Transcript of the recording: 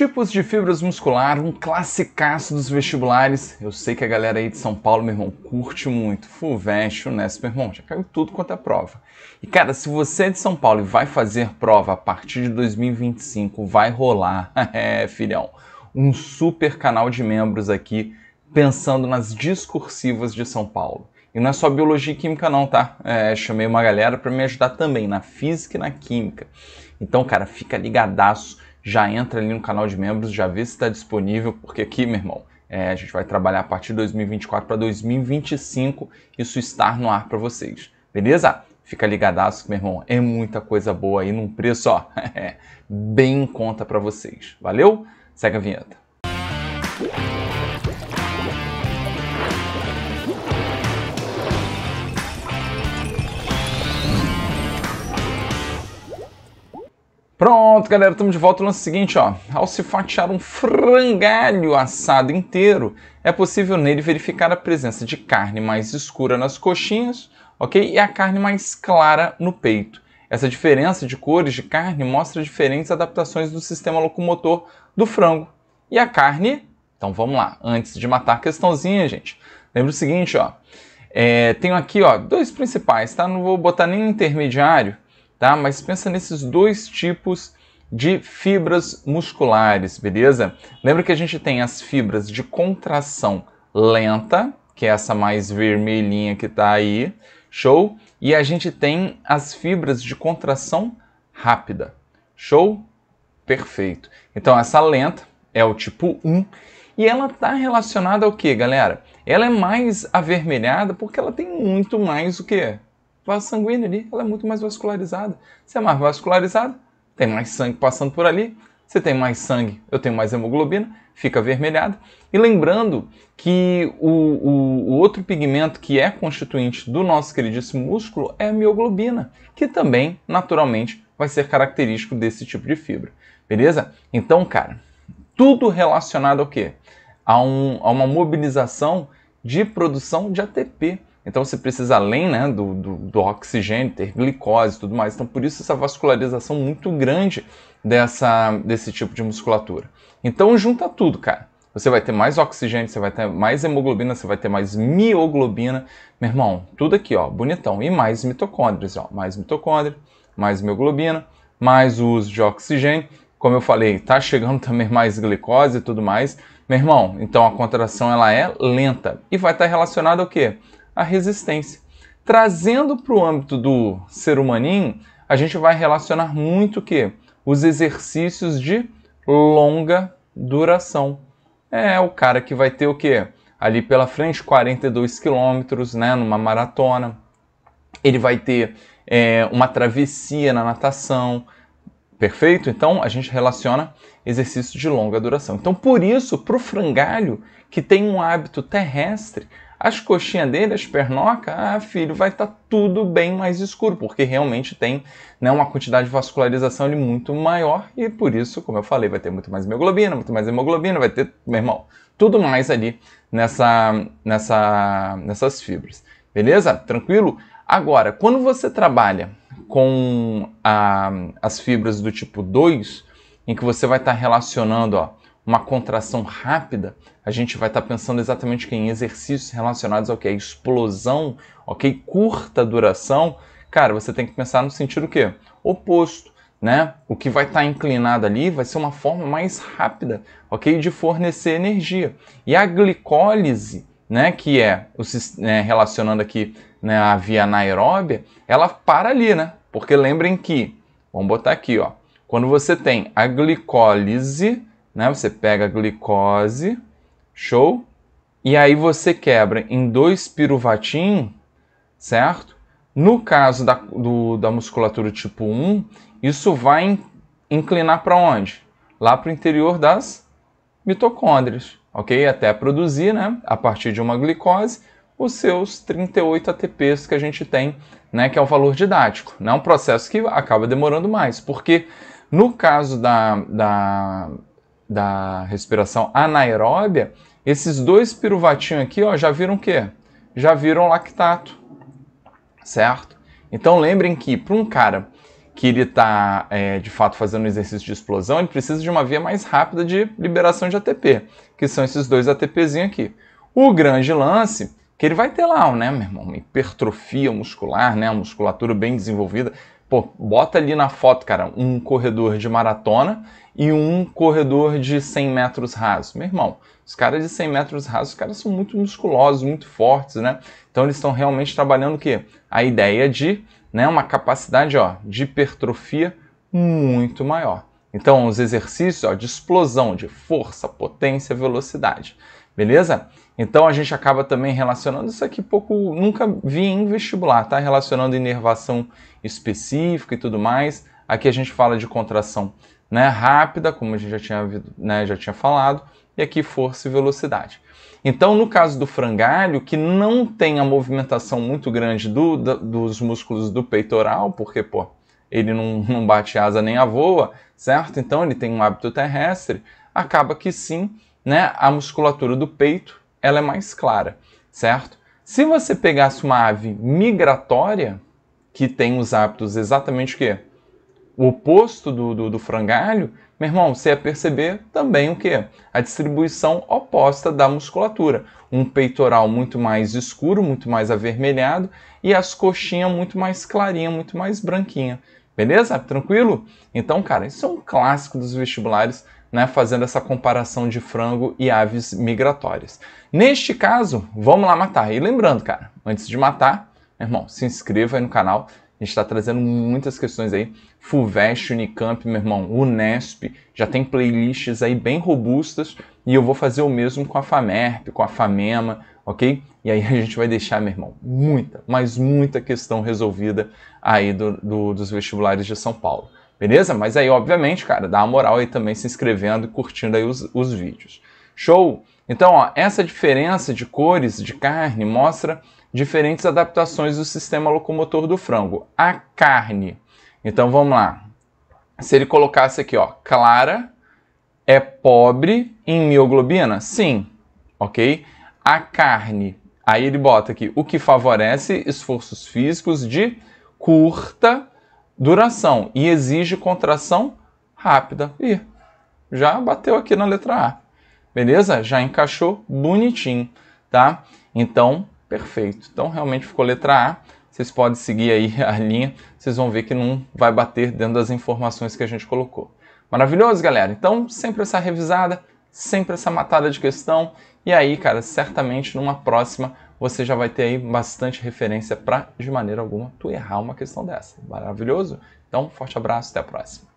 Tipos de fibras muscular, um classicaço dos vestibulares. Eu sei que a galera aí de São Paulo, meu irmão, curte muito. Fuvest, Unesp, meu irmão, já caiu tudo quanto é prova. E cara, se você é de São Paulo e vai fazer prova a partir de 2025, vai rolar, filhão, um super canal de membros aqui, pensando nas discursivas de São Paulo. E não é só biologia e química não, tá? Chamei uma galera para me ajudar também na física e na química. Então, cara, fica ligadaço. Já entra ali no canal de membros, já vê se está disponível, porque aqui, meu irmão, a gente vai trabalhar a partir de 2024 para 2025, isso estar no ar para vocês, beleza? Fica ligadaço que, meu irmão, é muita coisa boa aí num preço, ó, bem em conta para vocês, valeu? Segue a vinheta. Pronto, galera, estamos de volta no lance seguinte, ó. Ao se fatiar um frangalho assado inteiro, é possível nele verificar a presença de carne mais escura nas coxinhas, ok? E a carne mais clara no peito. Essa diferença de cores de carne mostra diferentes adaptações do sistema locomotor do frango. E a carne? Então vamos lá, antes de matar a questãozinha, gente. Lembra o seguinte, ó. Tenho aqui, ó, dois principais, tá? Não vou botar nenhum intermediário. Tá? Mas pensa nesses dois tipos de fibras musculares, beleza? Lembra que a gente tem as fibras de contração lenta, que é essa mais vermelhinha que tá aí, show? E a gente tem as fibras de contração rápida, show? Perfeito. Então essa lenta é o tipo 1 e ela tá relacionada ao que, galera? Ela é mais avermelhada porque ela tem muito mais o quê? Vaso sanguíneo ali, ela é muito mais vascularizada. Se é mais vascularizada, tem mais sangue passando por ali. Se tem mais sangue, eu tenho mais hemoglobina, fica avermelhada. E lembrando que o outro pigmento que é constituinte do nosso queridíssimo músculo é a mioglobina, que também, naturalmente, vai ser característico desse tipo de fibra. Beleza? Então, cara, tudo relacionado ao quê? A uma mobilização de produção de ATP. Então você precisa, além né, do oxigênio, ter glicose e tudo mais. Então por isso essa vascularização muito grande desse tipo de musculatura. Então junta tudo, cara. Você vai ter mais oxigênio, você vai ter mais hemoglobina, você vai ter mais mioglobina. Meu irmão, tudo aqui, ó, bonitão. E mais mitocôndrias, ó. Mais mitocôndria, mais mioglobina, mais o uso de oxigênio. Como eu falei, tá chegando também mais glicose e tudo mais. Meu irmão, então a contração ela é lenta. E vai estar relacionada ao quê? A resistência. Trazendo para o âmbito do ser humaninho, a gente vai relacionar muito o quê? Os exercícios de longa duração. É o cara que vai ter o quê? Ali pela frente, 42 quilômetros, né, numa maratona. Ele vai ter uma travessia na natação. Perfeito? Então, a gente relaciona exercício de longa duração. Então, por isso, para o frangalho, que tem um hábito terrestre, as coxinhas dele, as pernocas, ah, filho, vai estar tudo bem mais escuro, porque realmente tem né, uma quantidade de vascularização ali muito maior e por isso, como eu falei, vai ter muito mais mioglobina, muito mais hemoglobina, vai ter, meu irmão, tudo mais ali nessas fibras. Beleza? Tranquilo? Agora, quando você trabalha com as fibras do tipo 2, em que você vai estar relacionando, ó, uma contração rápida, a gente vai estar pensando exatamente que em exercícios relacionados ao que? Explosão, ok? Curta duração. Cara, você tem que pensar no sentido o quê? Oposto, né? O que vai estar inclinado ali vai ser uma forma mais rápida, ok? De fornecer energia. E a glicólise, né? Que é, relacionando aqui né, a via anaeróbia, ela para ali, né? Porque lembrem que, vamos botar aqui, ó. Quando você tem a glicólise, né? Você pega a glicose, show, e aí você quebra em 2 piruvatin, certo? No caso da musculatura tipo 1, isso vai inclinar para onde? Lá para o interior das mitocôndrias, ok? Até produzir, né? A partir de uma glicose, os seus 38 ATPs que a gente tem, né? Que é o valor didático. É um processo que acaba demorando mais, porque no caso da respiração anaeróbia, esses 2 piruvatinhos aqui, ó, já viram o quê? Já viram lactato, certo? Então lembrem que para um cara que ele está, de fato, fazendo um exercício de explosão, ele precisa de uma via mais rápida de liberação de ATP, que são esses dois ATPzinhos aqui. O grande lance, que ele vai ter lá, né, meu irmão, uma hipertrofia muscular, né, uma musculatura bem desenvolvida. Pô, bota ali na foto, cara, um corredor de maratona e um corredor de 100 metros raso. Meu irmão, os caras de 100 metros rasos, os caras são muito musculosos, muito fortes, né? Então eles estão realmente trabalhando o quê? A ideia de, né, uma capacidade, ó, de hipertrofia muito maior. Então os exercícios, ó, de explosão, de força, potência, velocidade, beleza? Então a gente acaba também relacionando, isso aqui pouco, nunca vi em vestibular, tá? Relacionando inervação específica e tudo mais. Aqui a gente fala de contração, né, rápida, como a gente já tinha, já tinha falado, e aqui força e velocidade. Então no caso do frangalho, que não tem a movimentação muito grande dos músculos do peitoral, porque, pô, ele não bate asa nem a voa, certo? Então ele tem um hábito terrestre, acaba que sim, né, a musculatura do peito ela é mais clara, certo? Se você pegasse uma ave migratória, que tem os hábitos exatamente o quê? O oposto do frangalho, meu irmão, você ia perceber também o quê? A distribuição oposta da musculatura. Um peitoral muito mais escuro, muito mais avermelhado, e as coxinhas muito mais clarinha, muito mais branquinha. Beleza? Tranquilo? Então, cara, isso é um clássico dos vestibulares, né, fazendo essa comparação de frango e aves migratórias. Neste caso, vamos lá matar. E lembrando, cara, antes de matar, meu irmão, se inscreva aí no canal. A gente está trazendo muitas questões aí. Fuvest, Unicamp, meu irmão, Unesp. Já tem playlists aí bem robustas. E eu vou fazer o mesmo com a FAMERP, com a FAMEMA, ok? E aí a gente vai deixar, meu irmão, muita, mas muita questão resolvida aí dos vestibulares de São Paulo. Beleza? Mas aí, obviamente, cara, dá uma moral aí também se inscrevendo e curtindo aí os vídeos. Show? Então, ó, essa diferença de cores de carne mostra diferentes adaptações do sistema locomotor do frango. A carne. Então, vamos lá. Se ele colocasse aqui, ó, clara é pobre em mioglobina? Sim. Ok? A carne. Aí ele bota aqui, o que favorece esforços físicos de curta duração e exige contração rápida. Ih, já bateu aqui na letra A. Beleza? Já encaixou bonitinho, tá? Então, perfeito. Então, realmente ficou letra A. Vocês podem seguir aí a linha. Vocês vão ver que não vai bater dentro das informações que a gente colocou. Maravilhoso, galera? Então, sempre essa revisada, sempre essa matada de questão. E aí, cara, certamente numa próxima você já vai ter aí bastante referência para, de maneira alguma, tu errar uma questão dessa. Maravilhoso? Então, forte abraço, até a próxima.